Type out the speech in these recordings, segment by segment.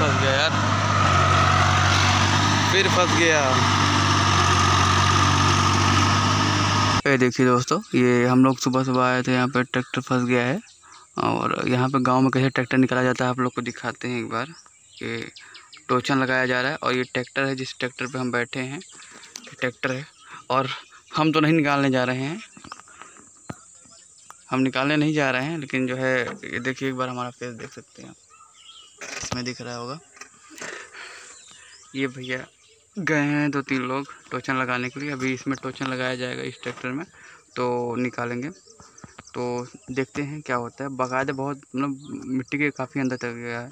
फंस गया यार, फिर फंस गया। ये देखिए दोस्तों, ये हम लोग सुबह सुबह आए थे यहाँ पे, ट्रैक्टर फंस गया है। और यहाँ पे गांव में कैसे ट्रैक्टर निकाला जाता है आप लोग को दिखाते हैं एक बार। ये टोचन लगाया जा रहा है और ये ट्रैक्टर है, जिस ट्रैक्टर पे हम बैठे हैं ट्रैक्टर है। और हम तो नहीं निकालने जा रहे हैं, हम निकालने नहीं जा रहे हैं, लेकिन जो है ये देखिए एक बार हमारा फेस देख सकते हैं, इसमें दिख रहा होगा। ये भैया गए हैं दो तीन लोग टोचन लगाने के लिए, अभी इसमें टोचन लगाया जाएगा इस ट्रैक्टर में, तो निकालेंगे, तो देखते हैं क्या होता है। बाकायदा बहुत मतलब मिट्टी के काफ़ी अंदर तक गया है।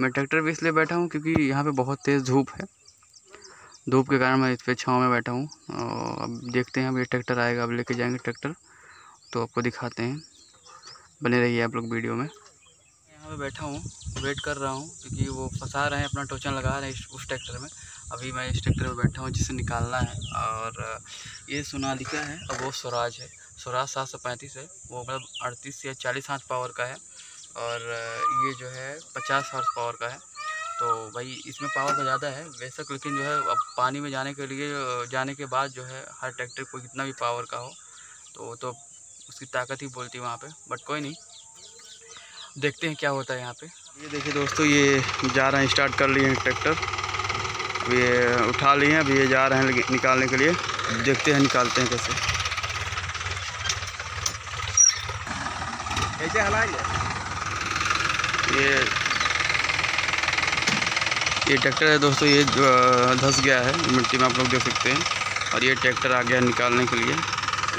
मैं ट्रैक्टर भी इसलिए बैठा हूँ क्योंकि यहाँ पे बहुत तेज़ धूप है, धूप के कारण मैं इस पर छाँव में बैठा हूँ। अब देखते हैं, अब ये ट्रैक्टर आएगा, अब लेके जाएंगे ट्रैक्टर, तो आपको दिखाते हैं, बने रहिए आप लोग वीडियो में। यहाँ पे बैठा हूँ, वेट कर रहा हूँ क्योंकि वो फंसा रहे हैं, अपना टोचन लगा रहे हैं उस ट्रैक्टर में। अभी मैं इस ट्रैक्टर में बैठा हूँ जिसे निकालना है। और ये सोनालिका है और वो स्वराज है। स्वराज 735 है, वो मतलब 38 या 40 हाथ पावर का है, और ये जो है 50 हॉर्स पावर का है। तो भाई इसमें पावर तो ज़्यादा है वैसे, लेकिन जो है अब पानी में जाने के बाद जो है हर ट्रैक्टर को जितना भी पावर का हो तो उसकी ताकत ही बोलती है वहाँ पे। बट कोई नहीं, देखते हैं क्या होता है यहाँ पे। ये देखिए दोस्तों, ये जा रहे हैं, स्टार्ट कर लिए हैं ट्रैक्टर, अब ये उठा लिए हैं, अब ये जा रहे हैं निकालने के लिए। देखते हैं निकालते हैं कैसे। कैसे हलाएंगे ये ट्रैक्टर है दोस्तों, ये धंस गया है मिट्टी में, आप लोग देख सकते हैं। और ये ट्रैक्टर आ गया निकालने के लिए,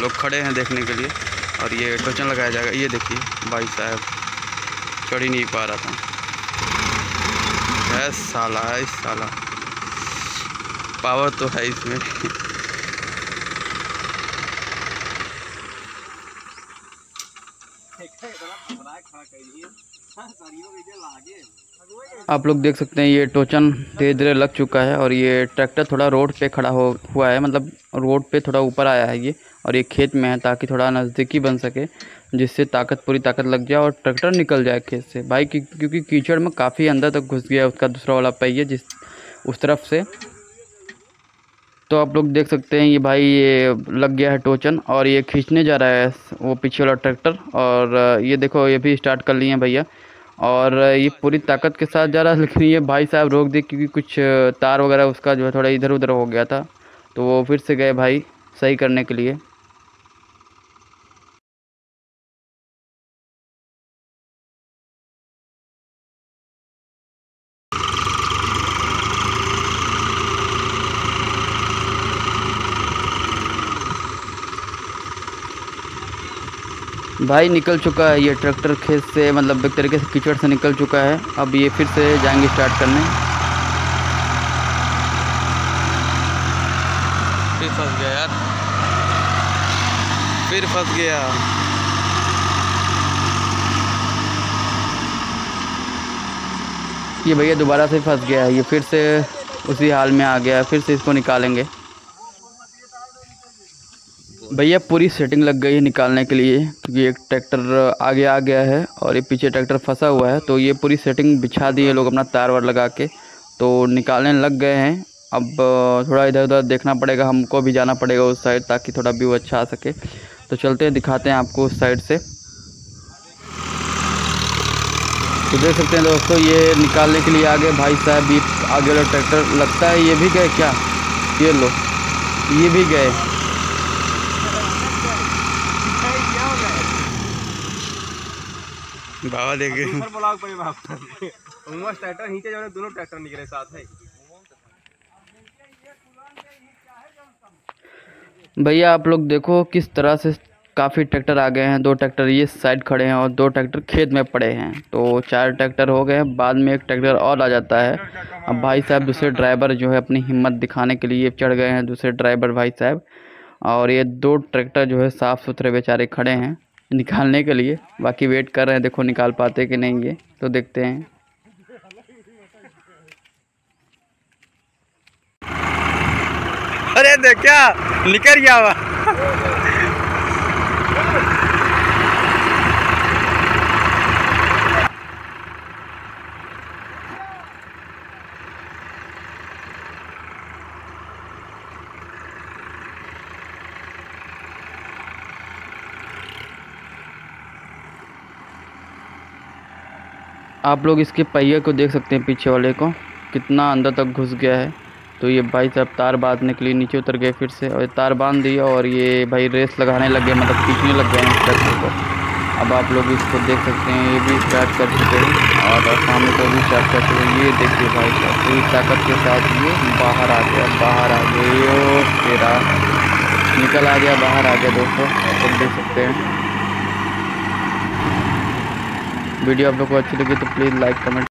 लोग खड़े हैं देखने के लिए। और ये टोचन लगाया जाएगा। ये देखिए भाई साहब चढ़ ही नहीं पा रहा था, है साला पावर तो है इसमें। आप लोग देख सकते हैं ये टोचन धीरे धीरे लग चुका है। और ये ट्रैक्टर थोड़ा रोड पे खड़ा हुआ है, मतलब रोड पे थोड़ा ऊपर आया है ये, और ये खेत में है ताकि थोड़ा नज़दीकी बन सके, जिससे पूरी ताकत लग जाए और ट्रैक्टर निकल जाए खेत से भाई। क्योंकि कीचड़ में काफ़ी अंदर तक घुस गया है उसका दूसरा वाला पहिया उस तरफ से। तो आप लोग देख सकते हैं ये भाई, ये लग गया है टोचन और ये खींचने जा रहा है वो पीछे वाला ट्रैक्टर। और ये देखो, ये भी स्टार्ट कर लिए हैं भैया, और ये पूरी ताकत के साथ जा रहा है। लेकिन ये भाई साहब रोक दिए क्योंकि कुछ तार वगैरह उसका जो है थोड़ा इधर उधर हो गया था, तो वो फिर से गए भाई सही करने के लिए। भाई निकल चुका है ये ट्रैक्टर खेत से, मतलब एक तरीके से कीचड़ से निकल चुका है। अब ये फिर से जाएंगे स्टार्ट करने, फिर फंस गया यार, फिर फंस गया। ये भैया दोबारा से फंस गया है, ये फिर से उसी हाल में आ गया है, फिर से इसको निकालेंगे भैया। पूरी सेटिंग लग गई है निकालने के लिए, क्योंकि एक ट्रैक्टर आगे आ गया है और ये पीछे ट्रैक्टर फंसा हुआ है, तो ये पूरी सेटिंग बिछा दी है लोग अपना तार वार लगा के, तो निकालने लग गए हैं। अब थोड़ा इधर उधर देखना पड़ेगा, हमको भी जाना पड़ेगा उस साइड ताकि थोड़ा व्यू अच्छा आ सके। तो चलते हैं, दिखाते हैं आपको उस साइड से। तो देख सकते हैं दोस्तों, ये निकालने के लिए आगे भाई साहब, ये आगे वाला ट्रैक्टर लगता है ये भी गए क्या, ये लो ये भी गए। बाबा देखे ब्लॉग पे ट्रैक्टर नीचे जो है, दोनों ट्रैक्टर निकले साथ है। भैया आप लोग देखो किस तरह से काफ़ी ट्रैक्टर आ गए हैं, 2 ट्रैक्टर ये साइड खड़े हैं और 2 ट्रैक्टर खेत में पड़े हैं, तो 4 ट्रैक्टर हो गए। बाद में एक ट्रैक्टर और आ जाता है। अब भाई साहब दूसरे ड्राइवर जो है अपनी हिम्मत दिखाने के लिए चढ़ गए हैं, दूसरे ड्राइवर भाई साहब। और ये 2 ट्रैक्टर जो है साफ़ सुथरे बेचारे खड़े हैं निकालने के लिए, बाकी वेट कर रहे हैं देखो निकाल पाते कि नहीं, ये तो देखते हैं। अरे देख क्या निकल गया हुआ। आप लोग इसके पहिए को देख सकते हैं, पीछे वाले को कितना अंदर तक घुस गया है। तो ये भाई साहब तार बांधने के लिए नीचे उतर गए फिर से और तार बांध दिया और ये भाई रेस लगाने लग गए, मतलब खींचने लग गए इस ट्रैक्टर को। अब आप लोग इसको देख सकते हैं, ये भी स्टार्ट कर चुके हैं और सामने को भी स्टार्ट कर चुके हैं। ये देखिए भाई साहब पूरी ताकत के साथ ये बाहर आ गया, बाहर आ गया, तेरा निकल आ गया, बाहर आ गया। दोस्तों आप देख सकते हैं, वीडियो आप लोग को अच्छी लगी तो प्लीज़ लाइक कमेंट